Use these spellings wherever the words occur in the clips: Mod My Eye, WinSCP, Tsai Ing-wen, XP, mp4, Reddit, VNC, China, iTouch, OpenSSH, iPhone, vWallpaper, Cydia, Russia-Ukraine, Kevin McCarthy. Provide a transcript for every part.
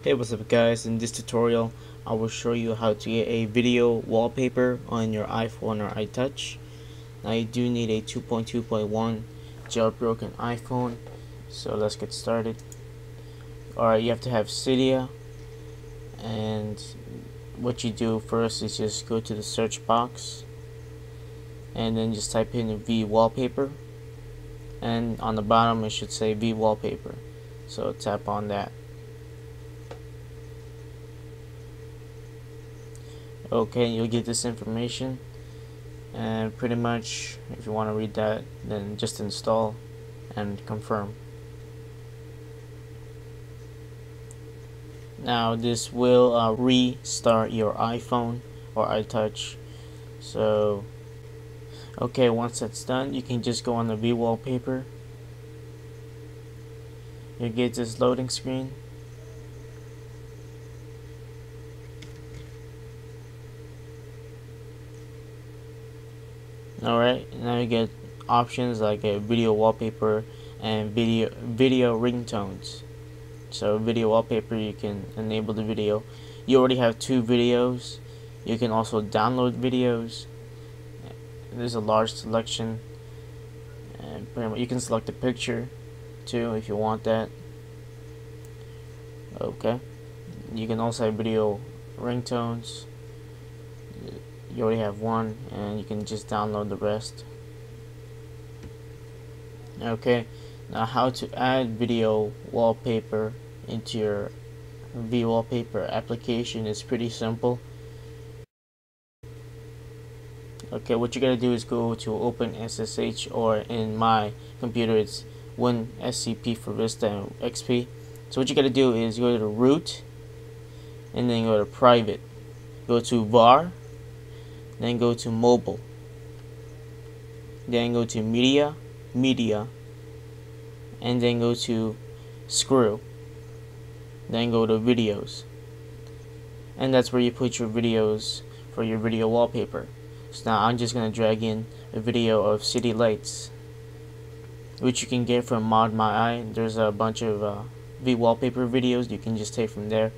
Hey, what's up guys? In this tutorial I will show you how to get a video wallpaper on your iPhone or iTouch. Now you do need a 2.2.1 jailbroken iPhone, so let's get started. Alright, you have to have Cydia, and what you do first is just go to the search box and then just type in vWallpaper, and on the bottom it should say vWallpaper, so tap on that. Okay, you'll get this information, and pretty much if you want to read that, then just install and confirm. Now this will restart your iPhone or iTouch. So okay, once that's done, you can just go on the vWallpaper. You'll get this loading screen. Alright, now you get options like a video wallpaper and video ringtones. So video wallpaper, you can enable the video. You already have two videos. You can also download videos. There's a large selection, and pretty much you can select a picture too if you want that. Okay, you can also have video ringtones. You already have one, and you can just download the rest. Okay, now how to add video wallpaper into your vWallpaper application is pretty simple. Okay, what you gotta do is go to OpenSSH, or in my computer it's WinSCP for Vista and XP. So what you gotta do is go to root, and then go to private, go to var, then go to mobile, then go to media, and then go to screw, then go to videos, and that's where you put your videos for your video wallpaper. So now I'm just gonna drag in a video of city lights, which you can get from Mod My Eye. There's a bunch of vWallpaper videos you can just take from there.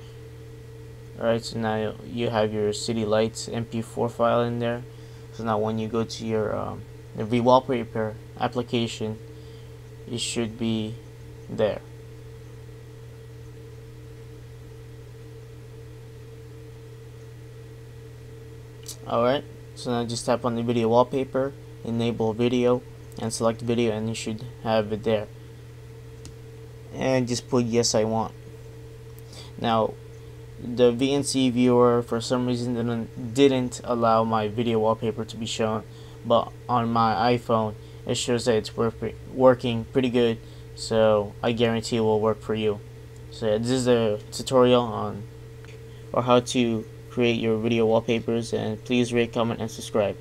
Alright, so now you have your city lights mp4 file in there. So now when you go to your the vWallpaper application, it should be there. Alright, so now just tap on the video wallpaper, enable video, and select video, and you should have it there. And just put yes I want. Now the VNC viewer for some reason didn't allow my video wallpaper to be shown, but on my iPhone it shows that it's working pretty good, so I guarantee it will work for you. So yeah, this is a tutorial on how to create your video wallpapers, and please rate, comment, and subscribe.